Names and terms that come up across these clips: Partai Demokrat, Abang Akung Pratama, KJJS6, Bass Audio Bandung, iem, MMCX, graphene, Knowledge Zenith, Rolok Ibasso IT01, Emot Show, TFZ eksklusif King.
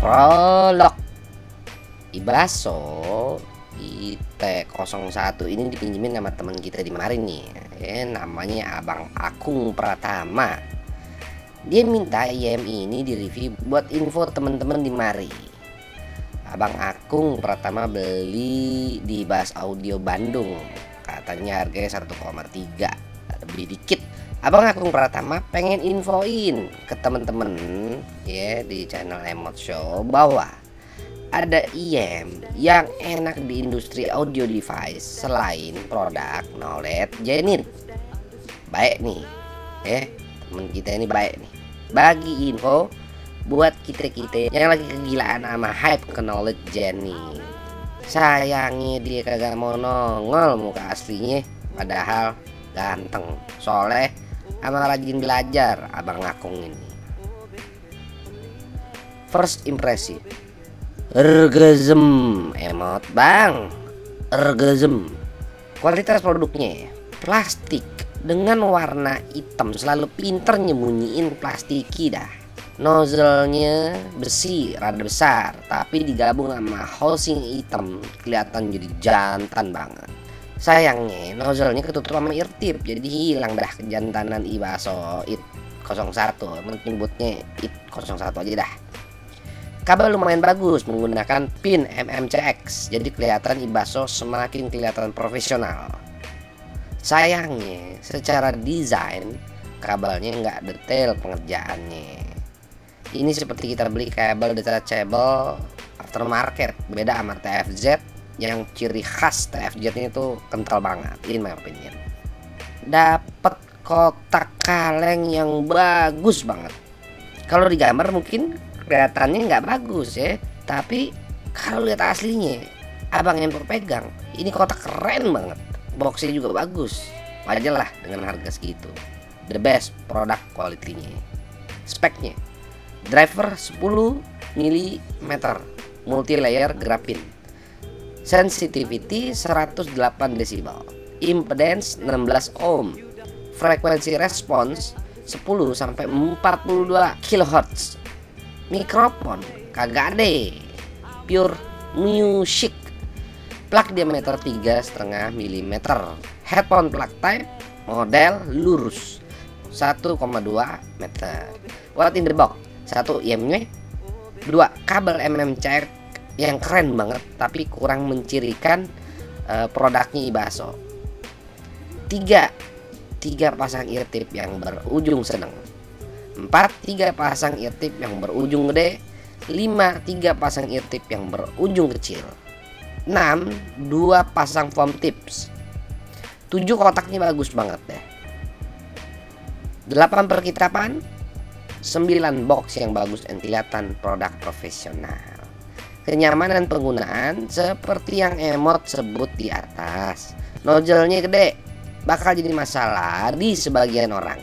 Rolok Ibasso IT01 ini dipinjemin sama teman kita di kemarin nih, namanya Abang Akung Pratama. Dia minta IMI ini direview buat info teman-teman di mari. Abang Akung Pratama beli di Bass Audio Bandung, katanya harganya 1,3 lebih dikit. Abang Akung Pratama pengen infoin ke temen-temen di channel Emot Show bahwa ada IM yang enak di industri audio device selain produk Knowledge Zenith. Baik nih, temen kita ini baik nih, bagi info buat kita-kita yang lagi kegilaan sama hype ke Knowledge Zenith. Sayangnya dia kagak mau nongol muka aslinya, padahal ganteng, soleh, sama rajin belajar. Abang Akung ini first impression ergezem, emot bang, ergezem. Kualitas produknya plastik dengan warna hitam, selalu pinter nyembunyiin plastiki dah. Nozzle-nya besi rada besar, tapi digabung sama housing hitam kelihatan jadi jantan banget. Sayangnya nozzle-nya ketutup sama eartip, jadi hilang dah kejantanan Ibasso IT01. Menyebutnya IT01 aja dah. Kabel lumayan bagus, menggunakan pin MMCX, jadi kelihatan Ibasso semakin kelihatan profesional. Sayangnya secara desain kabelnya nggak detail pengerjaannya. Ini seperti kita beli kabel detachable aftermarket, beda sama TFZ yang ciri khas TFZ-nya itu kental banget, in my opinion. Dapat kotak kaleng yang bagus banget. Kalau di gambar mungkin kelihatannya nggak bagus ya, tapi kalau lihat aslinya, abang yang pegang, ini kotak keren banget. Boxnya juga bagus, wajar lah dengan harga segitu. The best product quality-nya. Speknya, driver 10 mm, multi layer graphin. Sensitivity 108 desibel, impedance 16 ohm, frekuensi respons 10 sampai 42 kHz. Mikrofon kagak ada, pure music. Plug diameter 3,5 mm. Headphone plug type model lurus 1,2 meter. What in the box? 1 IM-nya, 2 kabel MMCX yang keren banget tapi kurang mencirikan produknya Ibasso. 3 pasang eartip yang berujung sedang, 4 pasang eartip yang berujung gede, 5 pasang eartip yang berujung kecil, 6 pasang foam tips, 7 kotaknya bagus banget deh, 8 perkitapan, 9 box yang bagus dan kelihatan produk profesional. Kenyamanan penggunaan seperti yang Emot sebut di atas. Nozzle-nya gede, bakal jadi masalah di sebagian orang.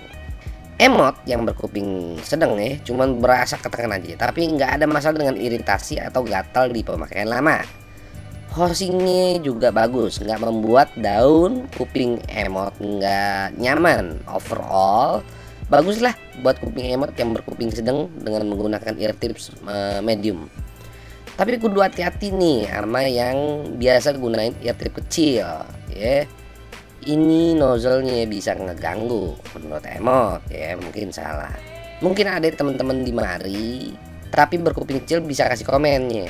Emot yang berkuping sedang cuman berasa ketekan aja, tapi nggak ada masalah dengan iritasi atau gatal di pemakaian lama. Housingnya juga bagus, nggak membuat daun kuping Emot nggak nyaman. Overall baguslah buat kuping Emot yang berkuping sedang dengan menggunakan eartips medium. Tapi kudu hati-hati nih sama yang biasa gunain eartip kecil Ini nozzle-nya bisa ngeganggu menurut Emot mungkin salah. Mungkin ada teman-teman di mari tapi berkuping kecil bisa kasih komennya.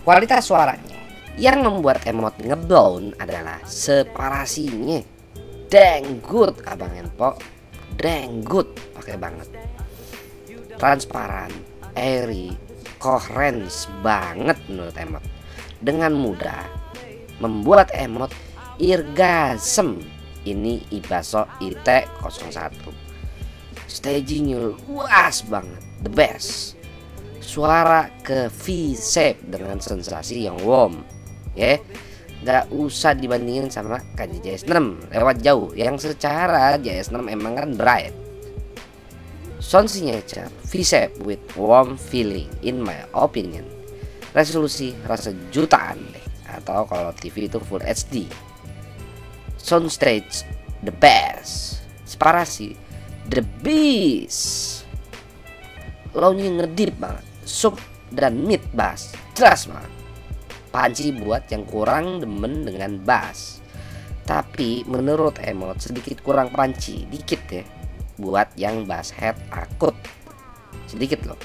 Kualitas suaranya yang membuat Emot ngeblown adalah separasinya. Danggut abang Empo, danggut pakai banget. Transparan, airy, keren banget menurut Emot. Dengan mudah membuat Emot irgasem. Ini Ibasso IT01. Stagingnya luas banget, the best. Suara ke V-shape dengan sensasi yang warm Gak usah dibandingin sama KJJS6 lewat jauh, yang secara JS6 emang kan bright. Sound signature V-shape with warm feeling, in my opinion. Resolusi rasa jutaan deh, atau kalau TV itu full HD. Soundstage the best. Separasi the beast. Low-nya ngedip banget, sub dan mid bass. Jelas mah panci buat yang kurang demen dengan bass. Tapi menurut Emot sedikit kurang panci, dikit ya, buat yang bass head akut. Sedikit loh.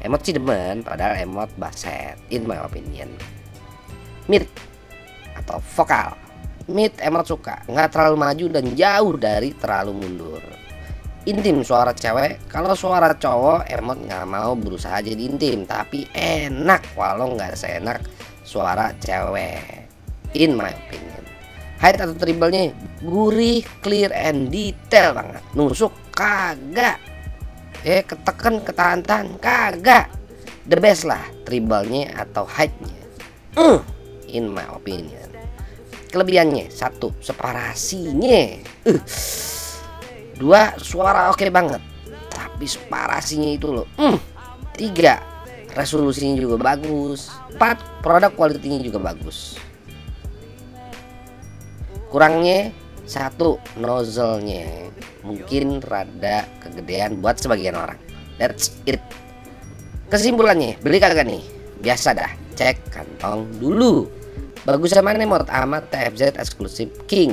Emot sih demen, padahal Emot bass head in my opinion. Mid atau vokal, mid Emot suka, nggak terlalu maju dan jauh dari terlalu mundur. Intim suara cewek. Kalau suara cowok Emot nggak mau berusaha jadi intim, tapi enak walau nggak seenak suara cewek in my opinion. High atau tribalnya gurih, clear and detail banget. Nusuk kagak, ketekan ketahan-tahan kagak. The best lah tribalnya atau high-nya in my opinion. Kelebihannya satu, separasinya. Dua, suara oke banget, tapi separasinya itu loh. Tiga, resolusinya juga bagus. Empat, produk kualitinya juga bagus. Kurangnya satu, nozzle-nya mungkin rada kegedean buat sebagian orang. That's it. Kesimpulannya, beli kagak nih? Biasa dah, cek kantong dulu. Bagus sama Emot amat TFZ eksklusif King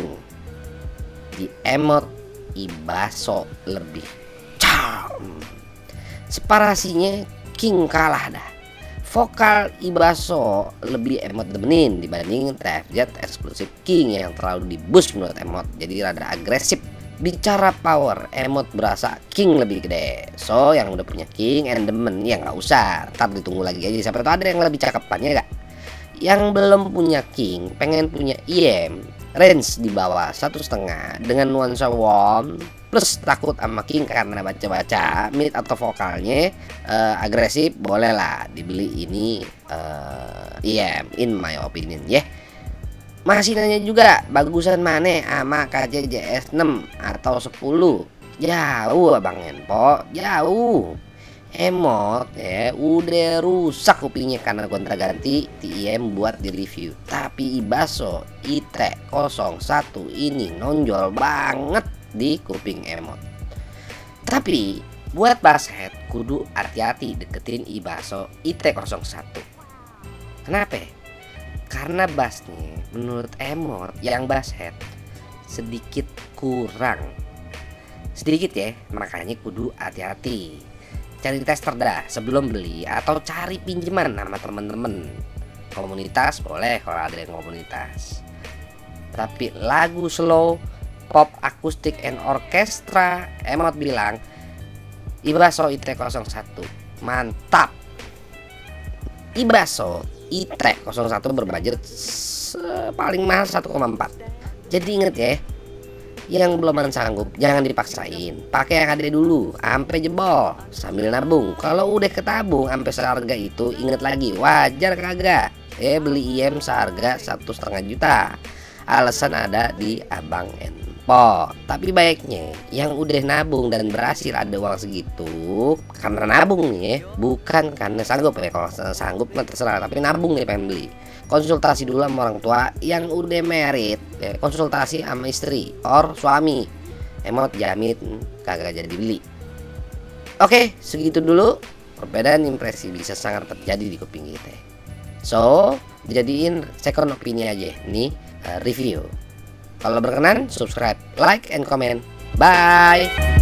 di Emot Ibasso lebih calm. Separasinya King kalah dah. Vokal Ibasso lebih Emot demenin dibanding TFZ eksklusif King yang terlalu di-boost menurut Emot, jadi rada agresif. Bicara power, Emot berasa King lebih gede. So yang udah punya King and demen, ya nggak usah, ntar ditunggu lagi aja sampai itu ada yang lebih cakapannya gak. Yang belum punya King pengen punya IM range di bawah 1,5 dengan nuansa warm plus takut sama King karena baca-baca, mid atau vokalnya agresif, bolehlah dibeli ini IM in my opinion ya. Masih nanya juga bagusan mana sama KJJS6 atau 10? Jauh Abang Enpo, jauh. Emot ya udah rusak kupingnya karena gonta ganti TIM buat di review. Tapi Ibasso IT01 ini nonjol banget di kuping Emot. Tapi buat bass head kudu hati-hati deketin Ibasso IT01. Kenapa? Karena bassnya menurut Emot yang bass head sedikit kurang. Sedikit ya, makanya kudu hati-hati. Cari tester dah sebelum beli atau cari pinjaman sama temen-temen komunitas, boleh kalau ada yang komunitas. Tapi lagu slow, pop, akustik, and orkestra, Emot bilang Ibasso IT01 mantap. Ibasso IT01 berbudget paling mahal 1,4. Jadi inget ya, yang belum sanggup jangan dipaksain, pakai yang ada dulu ampe jebol sambil nabung. Kalau udah ketabung ampe seharga itu, inget lagi wajar kagak beli IM seharga 1,5 juta. Alasan ada di Abang Enpo. Tapi baiknya yang udah nabung dan berhasil ada uang segitu karena nabung nih, bukan karena sanggup ya. Kalau sanggup mah terserah, tapi nabung nih pengen beli. Konsultasi dulu sama orang tua yang udah married, konsultasi sama istri or suami. Emot jamin kagak jadi beli. Oke, segitu dulu. Perbedaan impresi bisa sangat terjadi di kuping kita. So, jadiin second opini aja nih review. Kalau berkenan, subscribe, like, and comment. Bye.